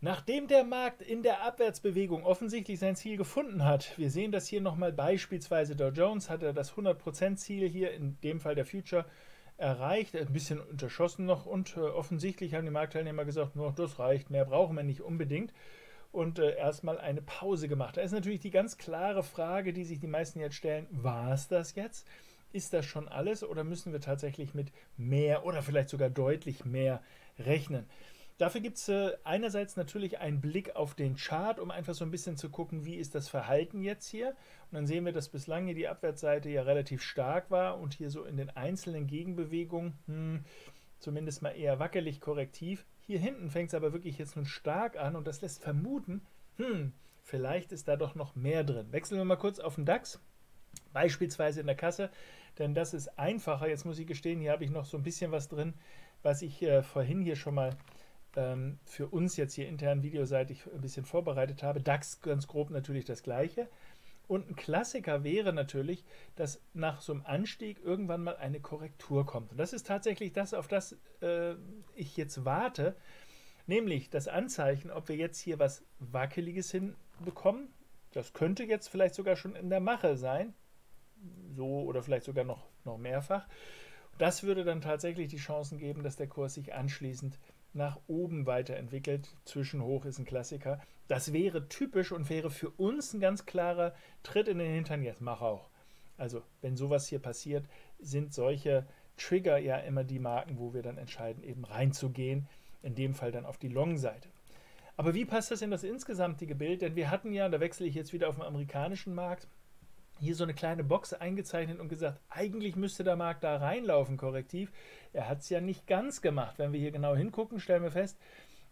Nachdem der Markt in der Abwärtsbewegung offensichtlich sein Ziel gefunden hat, wir sehen das hier nochmal beispielsweise, Dow Jones hatte das 100%-Ziel hier, in dem Fall der Future, erreicht, ein bisschen unterschossen noch und offensichtlich haben die Marktteilnehmer gesagt, nur das reicht, mehr brauchen wir nicht unbedingt und erstmal eine Pause gemacht. Da ist natürlich die ganz klare Frage, die sich die meisten jetzt stellen, war es das jetzt? Ist das schon alles oder müssen wir tatsächlich mit mehr oder vielleicht sogar deutlich mehr rechnen? Dafür gibt es einerseits natürlich einen Blick auf den Chart, um einfach so ein bisschen zu gucken, wie ist das Verhalten jetzt hier. Und dann sehen wir, dass bislang hier die Abwärtsseite ja relativ stark war und hier so in den einzelnen Gegenbewegungen zumindest mal eher wackelig korrektiv. Hier hinten fängt es aber wirklich jetzt nun stark an und das lässt vermuten, vielleicht ist da doch noch mehr drin. Wechseln wir mal kurz auf den DAX, beispielsweise in der Kasse, denn das ist einfacher. Jetzt muss ich gestehen, hier habe ich noch so ein bisschen was drin, was ich vorhin hier schon mal für uns jetzt hier intern videoseitig ein bisschen vorbereitet habe. DAX ganz grob natürlich das Gleiche. Und ein Klassiker wäre natürlich, dass nach so einem Anstieg irgendwann mal eine Korrektur kommt. Und das ist tatsächlich das, auf das ich jetzt warte, nämlich das Anzeichen, ob wir jetzt hier was Wackeliges hinbekommen. Das könnte jetzt vielleicht sogar schon in der Mache sein, so oder vielleicht sogar noch mehrfach. Das würde dann tatsächlich die Chancen geben, dass der Kurs sich anschließend nach oben weiterentwickelt. Zwischenhoch ist ein Klassiker. Das wäre typisch und wäre für uns ein ganz klarer Tritt in den Hintern. Jetzt mach auch. Also wenn sowas hier passiert, sind solche Trigger ja immer die Marken, wo wir dann entscheiden, eben reinzugehen. In dem Fall dann auf die Long-Seite. Aber wie passt das in das insgesamtige Bild? Denn wir hatten ja, da wechsle ich jetzt wieder auf den amerikanischen Markt, hier so eine kleine Box eingezeichnet und gesagt, eigentlich müsste der Markt da reinlaufen, korrektiv. Er hat es ja nicht ganz gemacht. Wenn wir hier genau hingucken, stellen wir fest,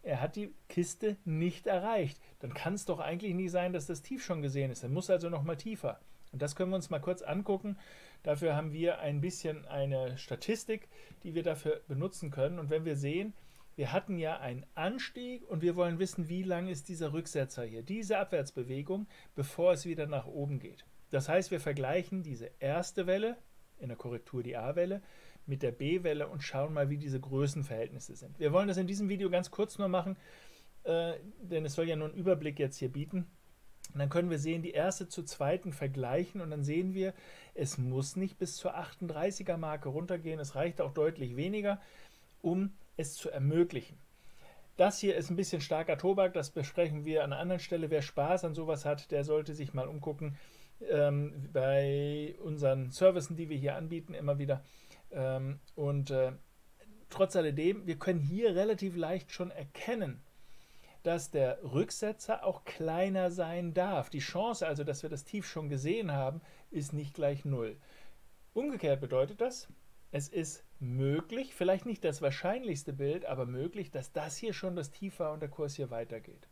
er hat die Kiste nicht erreicht. Dann kann es doch eigentlich nicht sein, dass das Tief schon gesehen ist. Er muss also nochmal tiefer. Und das können wir uns mal kurz angucken. Dafür haben wir ein bisschen eine Statistik, die wir dafür benutzen können. Und wenn wir sehen, wir hatten ja einen Anstieg und wir wollen wissen, wie lang ist dieser Rücksetzer hier, diese Abwärtsbewegung, bevor es wieder nach oben geht. Das heißt, wir vergleichen diese erste Welle, in der Korrektur die A-Welle, mit der B-Welle und schauen mal, wie diese Größenverhältnisse sind. Wir wollen das in diesem Video ganz kurz nur machen, denn es soll ja nur einen Überblick jetzt hier bieten. Und dann können wir sehen, die erste zur zweiten vergleichen und dann sehen wir, es muss nicht bis zur 38er-Marke runtergehen, es reicht auch deutlich weniger, um es zu ermöglichen. Das hier ist ein bisschen starker Tobak, das besprechen wir an einer anderen Stelle. Wer Spaß an sowas hat, der sollte sich mal umgucken, bei unseren Services, die wir hier anbieten, immer wieder. Trotz alledem, wir können hier relativ leicht schon erkennen, dass der Rücksetzer auch kleiner sein darf. Die Chance also, dass wir das Tief schon gesehen haben, ist nicht gleich 0. Umgekehrt bedeutet das, es ist möglich, vielleicht nicht das wahrscheinlichste Bild, aber möglich, dass das hier schon das Tief war und der Kurs hier weitergeht.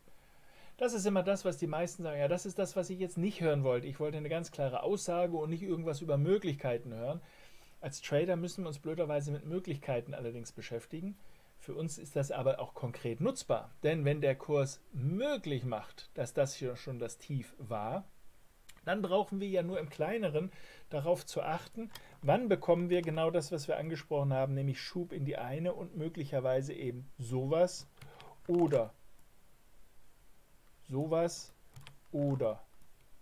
Das ist immer das, was die meisten sagen, ja, das ist das, was ich jetzt nicht hören wollte. Ich wollte eine ganz klare Aussage und nicht irgendwas über Möglichkeiten hören. Als Trader müssen wir uns blöderweise mit Möglichkeiten allerdings beschäftigen. Für uns ist das aber auch konkret nutzbar. Denn wenn der Kurs möglich macht, dass das hier schon das Tief war, dann brauchen wir ja nur im Kleineren darauf zu achten, wann bekommen wir genau das, was wir angesprochen haben, nämlich Schub in die eine und möglicherweise eben sowas oder sowas oder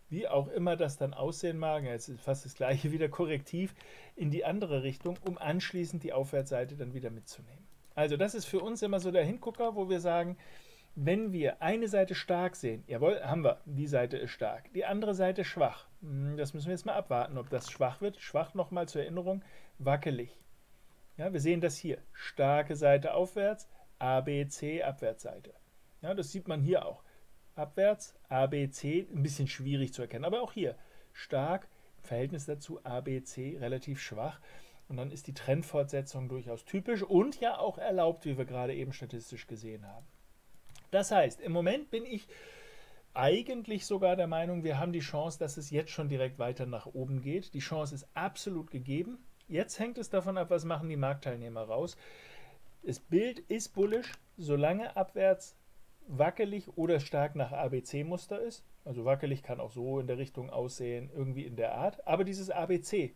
wie auch immer das dann aussehen mag, jetzt ist fast das gleiche wieder korrektiv, in die andere Richtung, um anschließend die Aufwärtsseite dann wieder mitzunehmen. Also das ist für uns immer so der Hingucker, wo wir sagen, wenn wir eine Seite stark sehen, jawohl, haben wir, die Seite ist stark, die andere Seite schwach, das müssen wir jetzt mal abwarten, ob das schwach wird, schwach nochmal zur Erinnerung, wackelig. Ja, wir sehen das hier, starke Seite aufwärts, A, B, C, Abwärtsseite. Ja, das sieht man hier auch. Abwärts, A, B, C, ein bisschen schwierig zu erkennen, aber auch hier stark, im Verhältnis dazu A, B, C relativ schwach und dann ist die Trendfortsetzung durchaus typisch und ja auch erlaubt, wie wir gerade eben statistisch gesehen haben. Das heißt, im Moment bin ich eigentlich sogar der Meinung, wir haben die Chance, dass es jetzt schon direkt weiter nach oben geht. Die Chance ist absolut gegeben. Jetzt hängt es davon ab, was machen die Marktteilnehmer raus. Das Bild ist bullisch, solange abwärts wackelig oder stark nach ABC-Muster ist. Also wackelig kann auch so in der Richtung aussehen, irgendwie in der Art. Aber dieses ABC,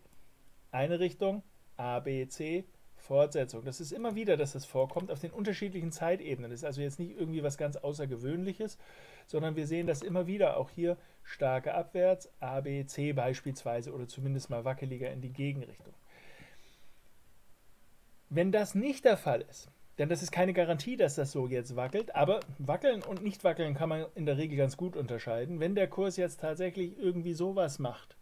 eine Richtung, ABC, Fortsetzung. Das ist immer wieder, dass das vorkommt auf den unterschiedlichen Zeitebenen. Das ist also jetzt nicht irgendwie was ganz Außergewöhnliches, sondern wir sehen das immer wieder, auch hier starke Abwärts, A, B, C beispielsweise oder zumindest mal wackeliger in die Gegenrichtung. Wenn das nicht der Fall ist, denn das ist keine Garantie, dass das so jetzt wackelt, aber wackeln und nicht wackeln kann man in der Regel ganz gut unterscheiden. Wenn der Kurs jetzt tatsächlich irgendwie sowas macht,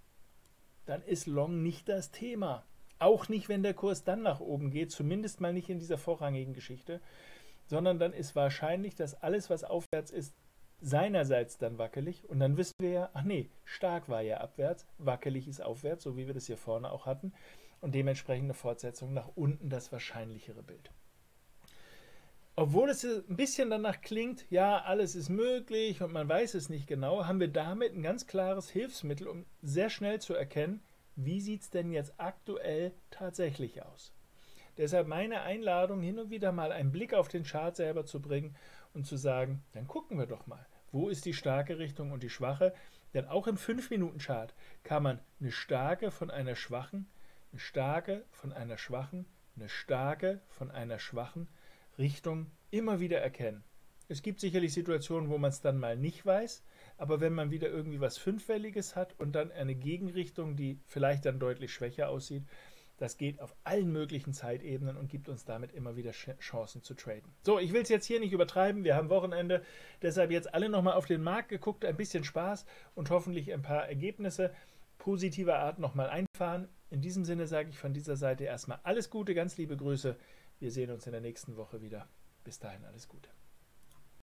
dann ist Long nicht das Thema. Auch nicht, wenn der Kurs dann nach oben geht, zumindest mal nicht in dieser vorrangigen Geschichte, sondern dann ist wahrscheinlich, dass alles, was aufwärts ist, seinerseits dann wackelig. Und dann wissen wir ja, ach nee, stark war ja abwärts, wackelig ist aufwärts, so wie wir das hier vorne auch hatten. Und dementsprechend eine Fortsetzung nach unten, das wahrscheinlichere Bild. Obwohl es ein bisschen danach klingt, ja, alles ist möglich und man weiß es nicht genau, haben wir damit ein ganz klares Hilfsmittel, um sehr schnell zu erkennen, wie sieht es denn jetzt aktuell tatsächlich aus. Deshalb meine Einladung, hin und wieder mal einen Blick auf den Chart selber zu bringen und zu sagen, dann gucken wir doch mal, wo ist die starke Richtung und die schwache. Denn auch im 5-Minuten-Chart kann man eine starke von einer schwachen, eine starke von einer schwachen, eine starke von einer schwachen Richtung immer wieder erkennen. Es gibt sicherlich Situationen, wo man es dann mal nicht weiß, aber wenn man wieder irgendwie was Fünffälliges hat und dann eine Gegenrichtung, die vielleicht dann deutlich schwächer aussieht, das geht auf allen möglichen Zeitebenen und gibt uns damit immer wieder Chancen zu traden. So, ich will es jetzt hier nicht übertreiben, wir haben Wochenende, deshalb jetzt alle nochmal auf den Markt geguckt, ein bisschen Spaß und hoffentlich ein paar Ergebnisse positiver Art nochmal einfahren. In diesem Sinne sage ich von dieser Seite erstmal alles Gute, ganz liebe Grüße. Wir sehen uns in der nächsten Woche wieder. Bis dahin alles Gute.